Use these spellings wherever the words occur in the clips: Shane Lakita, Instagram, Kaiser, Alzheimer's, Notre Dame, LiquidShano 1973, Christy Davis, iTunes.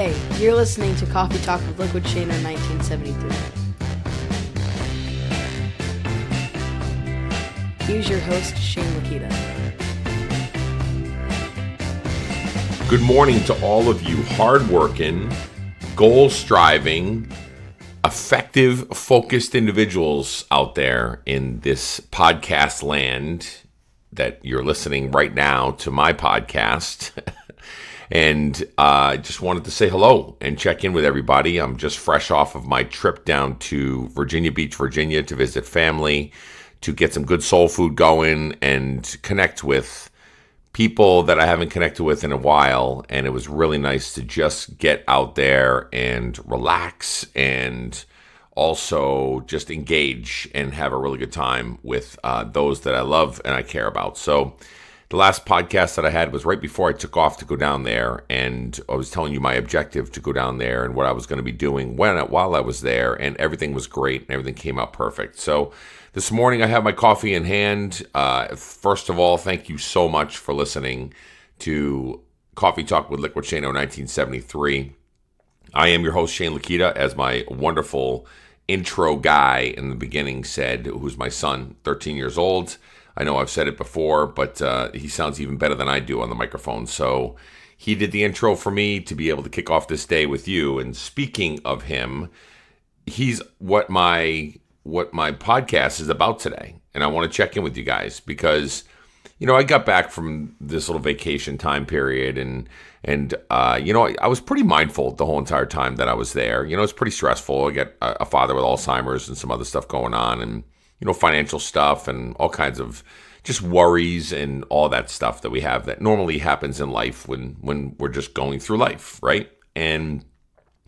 Hey, you're listening to Coffee Talk with LiquidShano 1973. Here's your host, Shane Lakita. Good morning to all of you hardworking, goal-striving, effective, focused individuals out there in this podcast land that you're listening right now to my podcast. And I just wanted to say hello and check in with everybody. I'm just fresh off of my trip down to Virginia Beach, Virginia to visit family, to get some good soul food going and connect with people that I haven't connected with in a while. And it was really nice to just get out there and relax and also just engage and have a really good time with those that I love and I care about. So the last podcast that I had was right before I took off to go down there, and I was telling you my objective to go down there and what I was going to be doing while I was there, and everything was great and everything came out perfect. So this morning I have my coffee in hand. First of all, thank you so much for listening to Coffee Talk with LiquidShano 1973. I am your host, Shane Lakita, as my wonderful intro guy in the beginning said, who's my son, 13 years old. I know I've said it before, but he sounds even better than I do on the microphone. So he did the intro for me to be able to kick off this day with you. And speaking of him, he's what my podcast is about today. And I want to check in with you guys because, you know, I got back from this little vacation time period and you know, I was pretty mindful the whole entire time that I was there. You know, it's pretty stressful. I got a father with Alzheimer's and some other stuff going on, and you know, financial stuff and all kinds of just worries and all that stuff that we have that normally happens in life when we're just going through life, right? And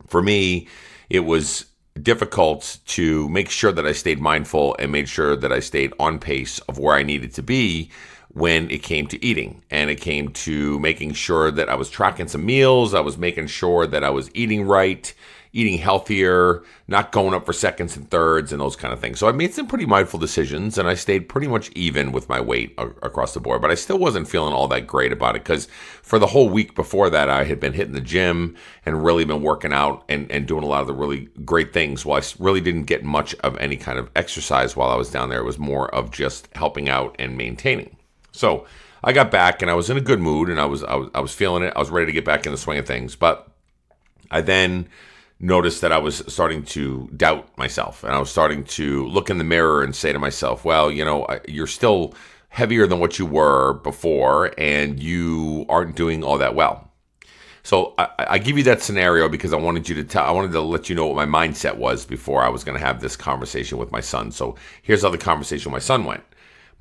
for me, it was difficult to make sure that I stayed mindful and made sure that I stayed on pace of where I needed to be when it came to eating, and it came to making sure that I was tracking some meals, I was making sure that I was eating right, eating healthier, not going up for seconds and thirds and those kind of things. So I made some pretty mindful decisions, and I stayed pretty much even with my weight across the board, but I still wasn't feeling all that great about it because for the whole week before that, I had been hitting the gym and really been working out and doing a lot of the really great things while I really didn't get much of any kind of exercise while I was down there. It was more of just helping out and maintaining. So I got back and I was in a good mood and I was feeling it. I was ready to get back in the swing of things, but I then noticed that I was starting to doubt myself, and I was starting to look in the mirror and say to myself, well, you know, you're still heavier than what you were before and you aren't doing all that well. So I give you that scenario because I wanted to let you know what my mindset was before I was going to have this conversation with my son. So here's how the conversation with my son went.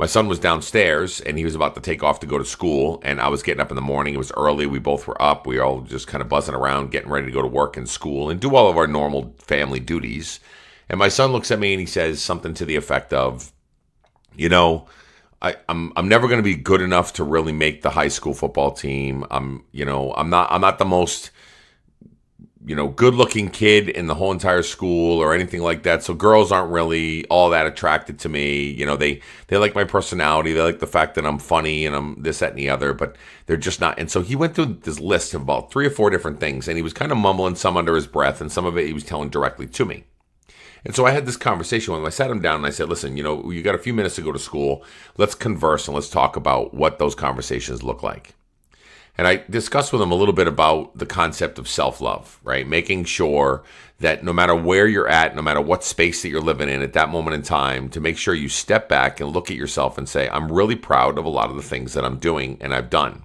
My son was downstairs, and he was about to take off to go to school, and I was getting up in the morning. It was early. We both were up. We were all just kind of buzzing around, getting ready to go to work and school and do all of our normal family duties. And my son looks at me, and he says something to the effect of, you know, I'm never going to be good enough to really make the high school football team. I'm not the most, you know, good-looking kid in the whole entire school or anything like that. So girls aren't really all that attracted to me. You know, they like my personality. They like the fact that I'm funny and I'm this, that, and the other, but they're just not. And so he went through this list of about 3 or 4 different things, and he was kind of mumbling some under his breath, and some of it he was telling directly to me. And so I had this conversation with him. I sat him down and I said, listen, you know, you got a few minutes to go to school. Let's converse and let's talk about what those conversations look like. And I discussed with him a little bit about the concept of self-love, right? Making sure that no matter where you're at, no matter what space that you're living in at that moment in time, to make sure you step back and look at yourself and say, I'm really proud of a lot of the things that I'm doing and I've done.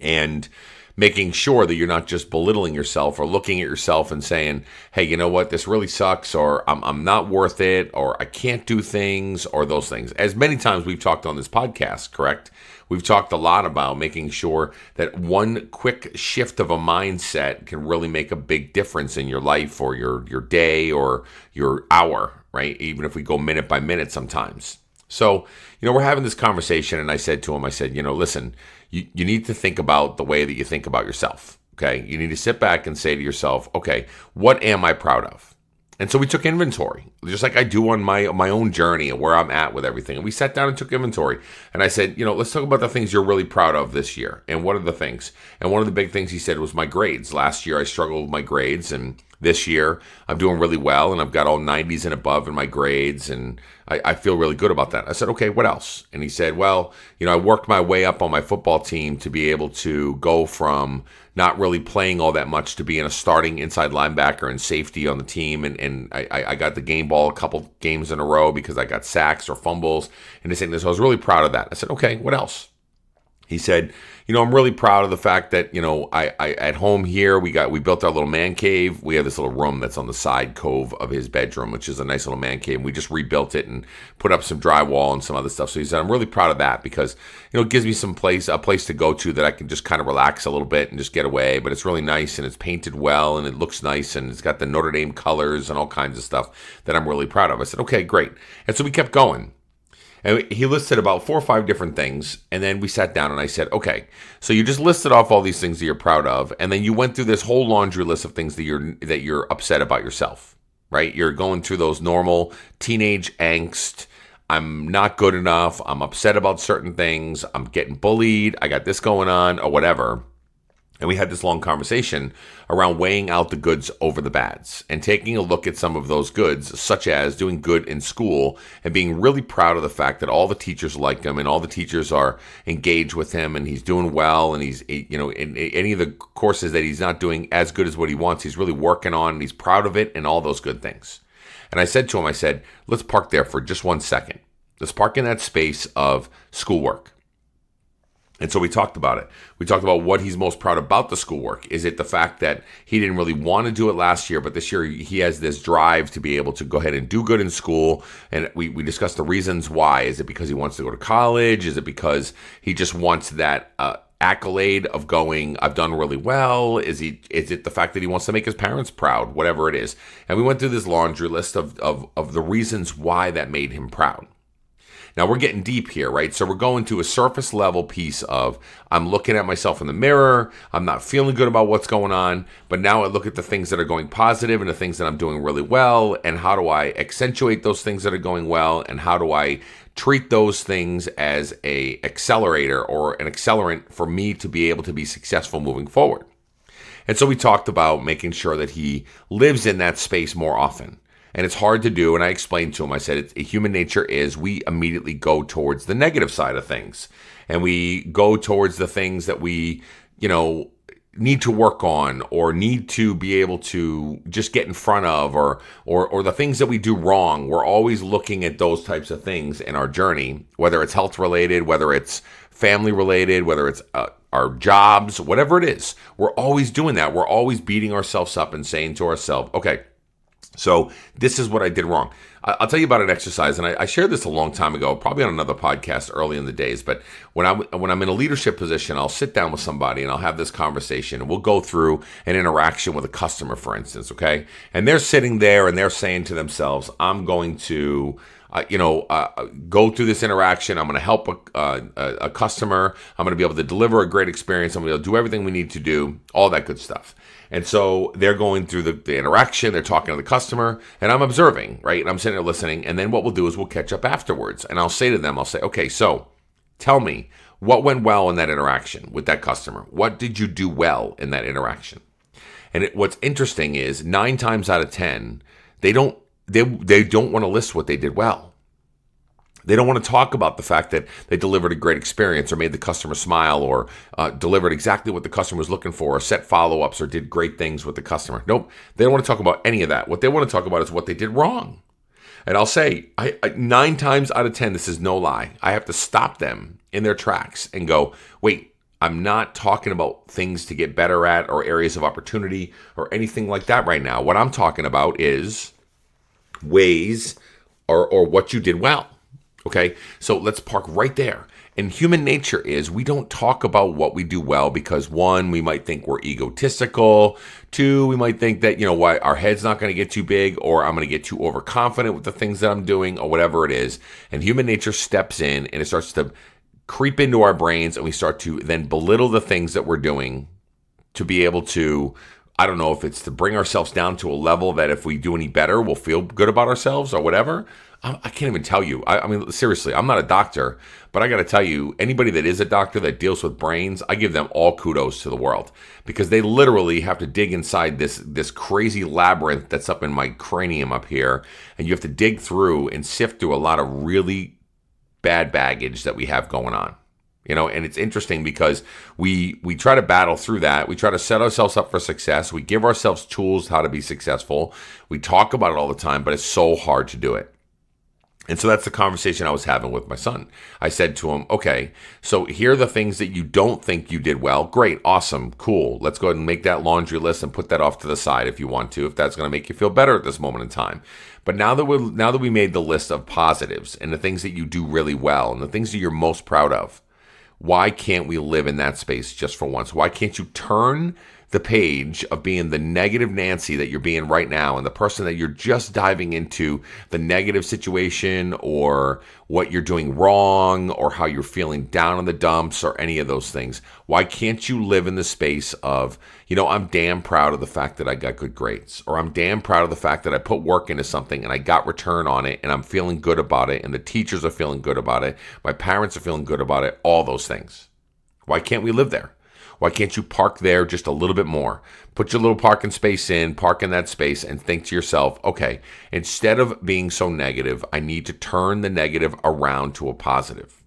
And making sure that you're not just belittling yourself or looking at yourself and saying, hey, you know what, this really sucks, or I'm not worth it, or I can't do things, or those things. As many times we've talked on this podcast, correct? We've talked a lot about making sure that one quick shift of a mindset can really make a big difference in your life or your day or your hour, right? Even if we go minute by minute sometimes. So, you know, we're having this conversation, and I said to him, I said, you know, listen, you need to think about the way that you think about yourself, okay? You need to sit back and say to yourself, okay, what am I proud of? And so we took inventory, just like I do on my own journey and where I'm at with everything. And we sat down and took inventory. And I said, you know, let's talk about the things you're really proud of this year. And what are the things? And one of the big things he said was my grades. Last year, I struggled with my grades. And this year, I'm doing really well. And I've got all 90s and above in my grades. And I feel really good about that. I said, okay, what else? And he said, well, you know, I worked my way up on my football team to be able to go from not really playing all that much to being a starting inside linebacker and safety on the team. And I got the game ball a couple games in a row because I got sacks or fumbles. And they said this, I was really proud of that. I said, okay, what else? He said, you know, I'm really proud of the fact that, you know, I at home here, we built our little man cave. We have this little room that's on the side cove of his bedroom, which is a nice little man cave. And we just rebuilt it and put up some drywall and some other stuff. So he said, I'm really proud of that because, you know, it gives me a place to go to that I can just kind of relax a little bit and just get away. But it's really nice and it's painted well and it looks nice and it's got the Notre Dame colors and all kinds of stuff that I'm really proud of. I said, okay, great. And so we kept going. And he listed about 4 or 5 different things. And then we sat down and I said, okay, so you just listed off all these things that you're proud of. And then you went through this whole laundry list of things that you're upset about yourself, right? You're going through those normal teenage angst. I'm not good enough. I'm upset about certain things. I'm getting bullied. I got this going on or whatever. And we had this long conversation around weighing out the goods over the bads and taking a look at some of those goods, such as doing good in school and being really proud of the fact that all the teachers like him and all the teachers are engaged with him and he's doing well and he's, you know, in any of the courses that he's not doing as good as what he wants, he's really working on and he's proud of it and all those good things. And I said to him, I said, let's park there for just 1 second. Let's park in that space of schoolwork. And so we talked about it. We talked about what he's most proud about the schoolwork. Is it the fact that he didn't really want to do it last year, but this year he has this drive to be able to go ahead and do good in school? And we discussed the reasons why. Is it because he wants to go to college? Is it because he just wants that accolade of going, I've done really well? Is it the fact that he wants to make his parents proud? Whatever it is. And we went through this laundry list of the reasons why that made him proud. Now, we're getting deep here, right? So we're going to a surface level piece of I'm looking at myself in the mirror. I'm not feeling good about what's going on. But now I look at the things that are going positive and the things that I'm doing really well. And how do I accentuate those things that are going well? And how do I treat those things as an accelerator or an accelerant for me to be able to be successful moving forward? And so we talked about making sure that he lives in that space more often. And it's hard to do, and I explained to him, I said, human nature is we immediately go towards the negative side of things. And we go towards the things that we, you know, need to work on or need to be able to just get in front of or the things that we do wrong. We're always looking at those types of things in our journey, whether it's health-related, whether it's family-related, whether it's our jobs, whatever it is. We're always doing that. We're always beating ourselves up and saying to ourselves, okay, so this is what I did wrong. I'll tell you about an exercise, and I shared this a long time ago, probably on another podcast early in the days, but when I'm in a leadership position, I'll sit down with somebody and I'll have this conversation, and we'll go through an interaction with a customer, for instance, okay? And they're sitting there and they're saying to themselves, I'm going to go through this interaction. I'm going to help a customer. I'm going to be able to deliver a great experience. I'm going to be able to do everything we need to do, all that good stuff. And so they're going through the interaction. They're talking to the customer, and I'm observing, right? And I'm sitting there listening. And then what we'll do is we'll catch up afterwards. And I'll say to them, I'll say, okay, so tell me what went well in that interaction with that customer. What did you do well in that interaction? And what's interesting is 9 times out of 10, they don't want to list what they did well. They don't want to talk about the fact that they delivered a great experience or made the customer smile or delivered exactly what the customer was looking for or set follow-ups or did great things with the customer. Nope, they don't want to talk about any of that. What they want to talk about is what they did wrong. And I'll say, 9 times out of 10, this is no lie. I have to stop them in their tracks and go, wait, I'm not talking about things to get better at or areas of opportunity or anything like that right now. What I'm talking about is ways or what you did well. Okay, so let's park right there. And human nature is we don't talk about what we do well because 1, we might think we're egotistical. 2, we might think that, you know, why our head's not going to get too big or I'm going to get too overconfident with the things that I'm doing or whatever it is. And human nature steps in and it starts to creep into our brains and we start to then belittle the things that we're doing to be able to I don't know if it's to bring ourselves down to a level that if we do any better, we'll feel good about ourselves or whatever. I can't even tell you. I mean, seriously, I'm not a doctor, but I got to tell you, anybody that is a doctor that deals with brains, I give them all kudos to the world because they literally have to dig inside this crazy labyrinth that's up in my cranium up here. And you have to dig through and sift through a lot of really bad baggage that we have going on. You know, and it's interesting because we try to battle through that. We try to set ourselves up for success. We give ourselves tools how to be successful. We talk about it all the time, but it's so hard to do it. And so that's the conversation I was having with my son. I said to him, okay, so here are the things that you don't think you did well. Great, awesome, cool. Let's go ahead and make that laundry list and put that off to the side if you want to, if that's going to make you feel better at this moment in time. But now that we made the list of positives and the things that you do really well and the things that you're most proud of, why can't we live in that space just for once? Why can't you turn the page of being the negative Nancy that you're being right now and the person that you're just diving into the negative situation or what you're doing wrong or how you're feeling down in the dumps or any of those things? Why can't you live in the space of, you know, I'm damn proud of the fact that I got good grades, or I'm damn proud of the fact that I put work into something and I got return on it and I'm feeling good about it and the teachers are feeling good about it, my parents are feeling good about it, all those things. Why can't we live there? Why can't you park there just a little bit more? Put your little parking space in, park in that space, and think to yourself, okay, instead of being so negative, I need to turn the negative around to a positive.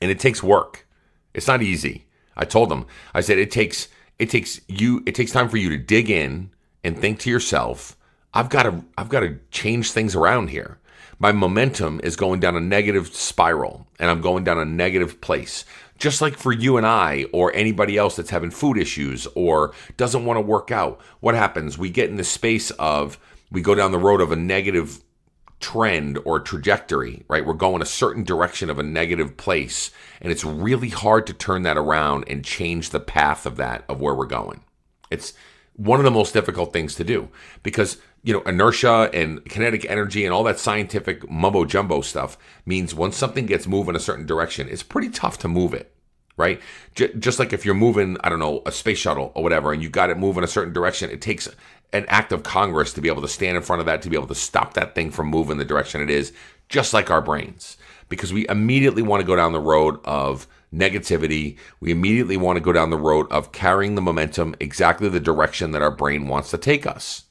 And it takes work. It's not easy. I told them, I said, it takes time for you to dig in and think to yourself, I've got to change things around here. My momentum is going down a negative spiral, and I'm going down a negative place. Just like for you and I or anybody else that's having food issues or doesn't want to work out, what happens? We get in the space of, we go down the road of a negative trend or trajectory, right? We're going a certain direction of a negative place, and it's really hard to turn that around and change the path of that, of where we're going. It's one of the most difficult things to do because, you know, inertia and kinetic energy and all that scientific mumbo jumbo stuff means once something gets moved in a certain direction, it's pretty tough to move it, right? Just like if you're moving, I don't know, a space shuttle or whatever, and you got it moving a certain direction, it takes an act of Congress to be able to stand in front of that, to be able to stop that thing from moving the direction it is, just like our brains, because we immediately want to go down the road of negativity. We immediately want to go down the road of carrying the momentum exactly the direction that our brain wants to take us.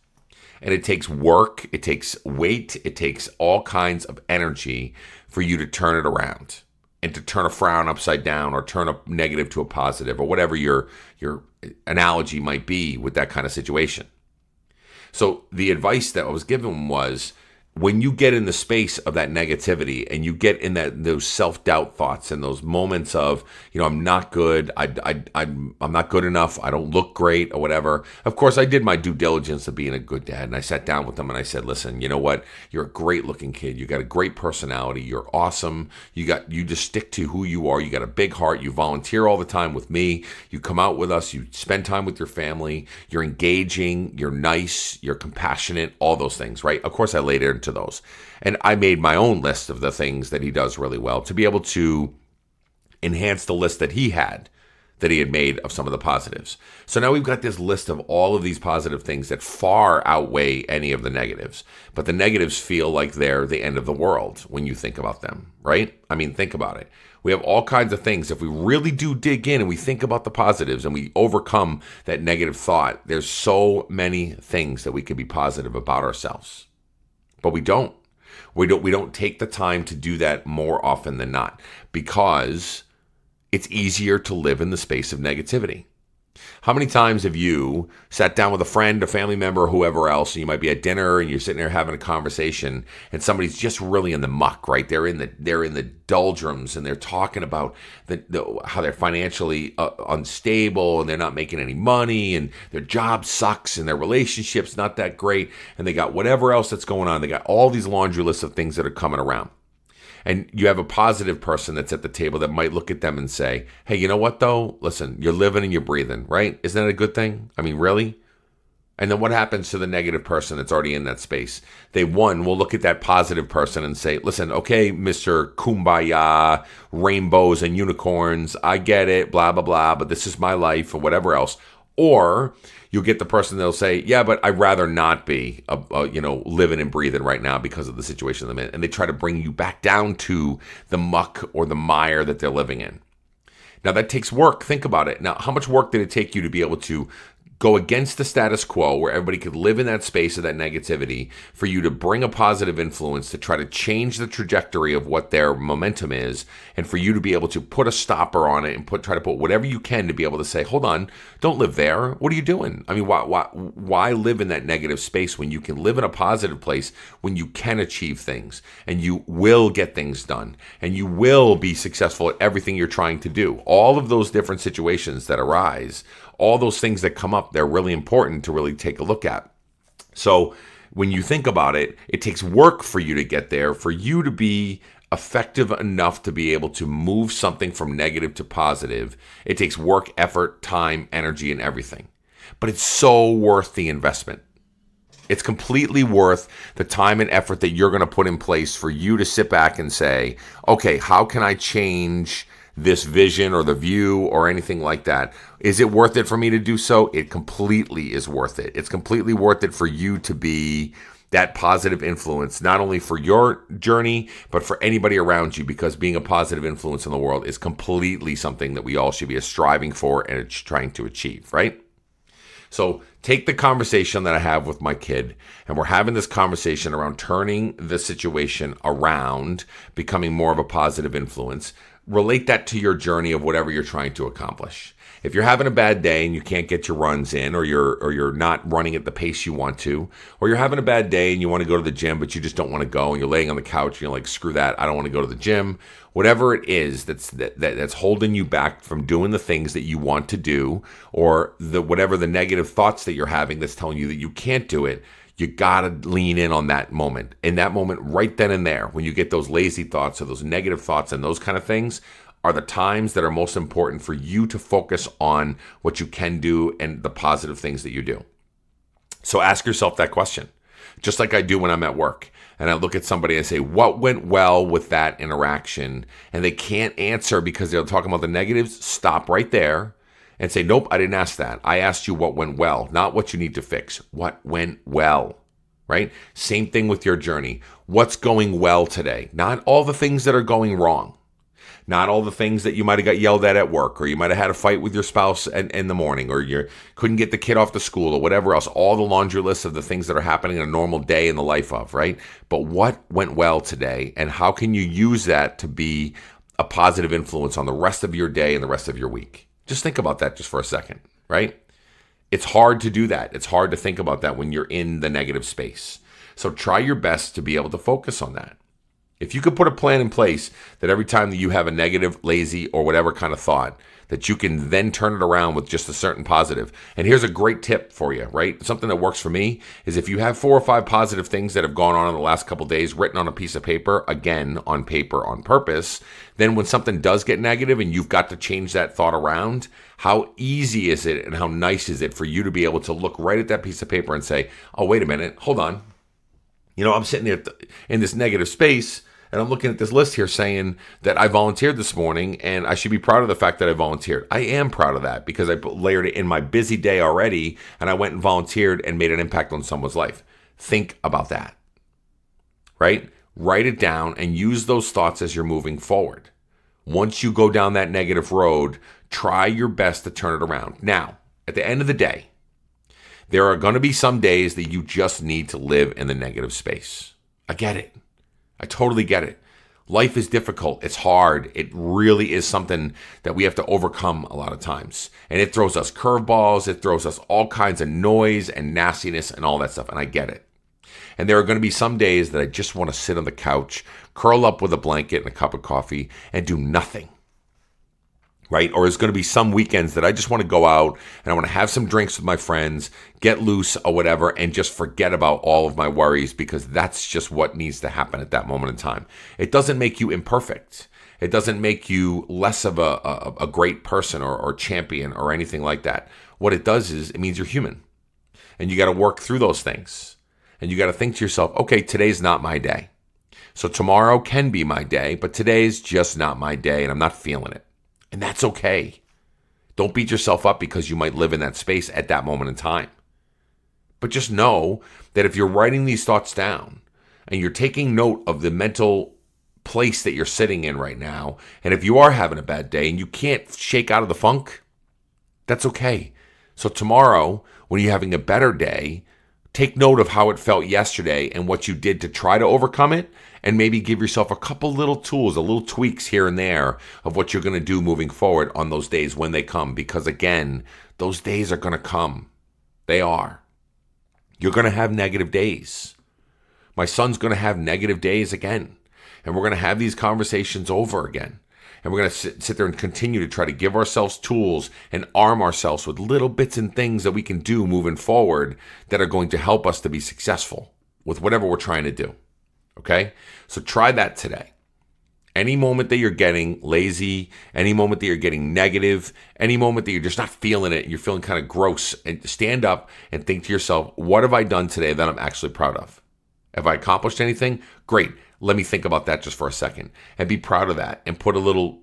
And it takes work, it takes weight, it takes all kinds of energy for you to turn it around and to turn a frown upside down or turn a negative to a positive or whatever your analogy might be with that kind of situation. So the advice that I was given was, when you get in the space of that negativity and you get in those self-doubt thoughts and those moments of, you know, I'm not good, I'm not good enough, I don't look great or whatever. Of course, I did my due diligence of being a good dad, and I sat down with them and I said, listen, you know what? You're a great-looking kid. You got a great personality. You're awesome. You just stick to who you are. You got a big heart. You volunteer all the time with me. You come out with us. You spend time with your family. You're engaging. You're nice. You're compassionate. All those things, right? Of course, I laid it to those. And I made my own list of the things that he does really well to be able to enhance the list that he had made of some of the positives. So now we've got this list of all of these positive things that far outweigh any of the negatives. But the negatives feel like they're the end of the world when you think about them, right? I mean, think about it. We have all kinds of things. If we really do dig in and we think about the positives and we overcome that negative thought, there's so many things that we could be positive about ourselves. But we don't. We don't take the time to do that more often than not because it's easier to live in the space of negativity. How many times have you sat down with a friend, a family member, whoever else, and you might be at dinner and you're sitting there having a conversation and somebody's just really in the muck, right? They're in the doldrums and they're talking about how they're financially unstable and they're not making any money and their job sucks and their relationship's not that great and they got whatever else that's going on. They got all these laundry lists of things that are coming around. And you have a positive person that's at the table that might look at them and say, hey, you know what though? Listen, you're living and you're breathing, right? Isn't that a good thing? I mean, really? And then what happens to the negative person that's already in that space? They, one, will look at that positive person and say, listen, okay, Mr. Kumbaya, rainbows and unicorns, I get it, blah, blah, blah, but this is my life or whatever else. Or you'll get the person that'll say, yeah, but I'd rather not be, living and breathing right now because of the situation I'm in. And they try to bring you back down to the muck or the mire that they're living in. Now, that takes work. Think about it. Now, how much work did it take you to be able to go against the status quo where everybody could live in that space of that negativity for you to bring a positive influence to try to change the trajectory of what their momentum is and for you to be able to put a stopper on it and try to put whatever you can to be able to say, hold on, don't live there. What are you doing? I mean, why live in that negative space when you can live in a positive place, when you can achieve things and you will get things done and you will be successful at everything you're trying to do? All of those different situations that arise, all those things that come up, they're really important to really take a look at. So when you think about it, it takes work for you to get there, for you to be effective enough to be able to move something from negative to positive. It takes work, effort, time, energy, and everything. But it's so worth the investment. It's completely worth the time and effort that you're going to put in place for you to sit back and say, okay, how can I change this vision or the view or anything like that? Is it worth it for me to do so? It completely is worth it. It's completely worth it for you to be that positive influence, not only for your journey, but for anybody around you, because being a positive influence in the world is completely something that we all should be striving for and trying to achieve, right? So take the conversation that I have with my kid, and we're having this conversation around turning the situation around, becoming more of a positive influence. Relate that to your journey of whatever you're trying to accomplish. If you're having a bad day and you can't get your runs in, or you're not running at the pace you want to, or you're having a bad day and you want to go to the gym but you just don't want to go, and you're laying on the couch and you're like, screw that, I don't want to go to the gym. Whatever it is that's holding you back from doing the things that you want to do, or whatever the negative thoughts that you're having that's telling you that you can't do it, you gotta lean in on that moment. In that moment, right then and there, when you get those lazy thoughts or those negative thoughts and those kind of things, are the times that are most important for you to focus on what you can do and the positive things that you do. So ask yourself that question, just like I do when I'm at work. And I look at somebody and I say, what went well with that interaction? And they can't answer because they're talking about the negatives. Stop right there and say, nope, I didn't ask that. I asked you what went well, not what you need to fix. What went well, right? Same thing with your journey. What's going well today? Not all the things that are going wrong. Not all the things that you might have got yelled at work, or you might have had a fight with your spouse in the morning, or you couldn't get the kid off to school, or whatever else, all the laundry list of the things that are happening in a normal day in the life of, right? But what went well today, and how can you use that to be a positive influence on the rest of your day and the rest of your week? Just think about that just for a second, right? It's hard to do that. It's hard to think about that when you're in the negative space. So try your best to be able to focus on that. If you could put a plan in place that every time that you have a negative, lazy, or whatever kind of thought, that you can then turn it around with just a certain positive. And here's a great tip for you, right? Something that works for me is if you have 4 or 5 positive things that have gone on in the last couple of days written on a piece of paper, again, on paper on purpose, then when something does get negative and you've got to change that thought around, how easy is it and how nice is it for you to be able to look right at that piece of paper and say, oh, wait a minute, hold on. You know, I'm sitting there in this negative space, and I'm looking at this list here saying that I volunteered this morning, and I should be proud of the fact that I volunteered. I am proud of that because I layered it in my busy day already, and I went and volunteered and made an impact on someone's life. Think about that, right? Write it down and use those thoughts as you're moving forward. Once you go down that negative road, try your best to turn it around. Now, at the end of the day, there are going to be some days that you just need to live in the negative space. I get it. I totally get it. Life is difficult. It's hard. It really is something that we have to overcome a lot of times. And it throws us curveballs. It throws us all kinds of noise and nastiness and all that stuff. And I get it. And there are going to be some days that I just want to sit on the couch, curl up with a blanket and a cup of coffee and do nothing, right? Or it's going to be some weekends that I just want to go out and I want to have some drinks with my friends, get loose or whatever, and just forget about all of my worries because that's just what needs to happen at that moment in time. It doesn't make you imperfect. It doesn't make you less of a great person or champion or anything like that. What it does is it means you're human and you got to work through those things and you got to think to yourself, okay, today's not my day. So tomorrow can be my day, but today's just not my day and I'm not feeling it. And that's okay. Don't beat yourself up because you might live in that space at that moment in time. But just know that if you're writing these thoughts down and you're taking note of the mental place that you're sitting in right now, and if you are having a bad day and you can't shake out of the funk, that's okay. So tomorrow, when you're having a better day, take note of how it felt yesterday and what you did to try to overcome it, and maybe give yourself a couple little tools, a little tweaks here and there of what you're going to do moving forward on those days when they come. Because again, those days are going to come. They are. You're going to have negative days. My son's going to have negative days again. And we're going to have these conversations over again. And we're going to sit there and continue to try to give ourselves tools and arm ourselves with little bits and things that we can do moving forward that are going to help us to be successful with whatever we're trying to do. Okay? So try that today. Any moment that you're getting lazy, any moment that you're getting negative, any moment that you're just not feeling it and you're feeling kind of gross, and stand up and think to yourself, what have I done today that I'm actually proud of? Have I accomplished anything? Great. Let me think about that just for a second and be proud of that and put a little,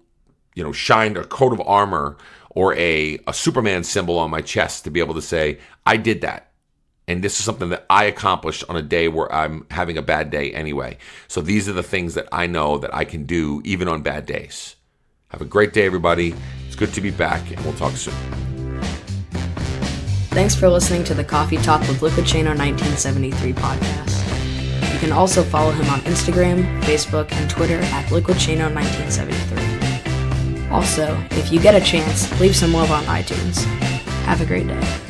you know, shine a coat of armor or a Superman symbol on my chest to be able to say, I did that. And this is something that I accomplished on a day where I'm having a bad day anyway. So these are the things that I know that I can do even on bad days. Have a great day, everybody. It's good to be back, and we'll talk soon. Thanks for listening to the Coffee Talk with LiquidShano 1973 podcast. You can also follow him on Instagram, Facebook, and Twitter at LiquidShano 1973. Also, if you get a chance, leave some love on iTunes. Have a great day.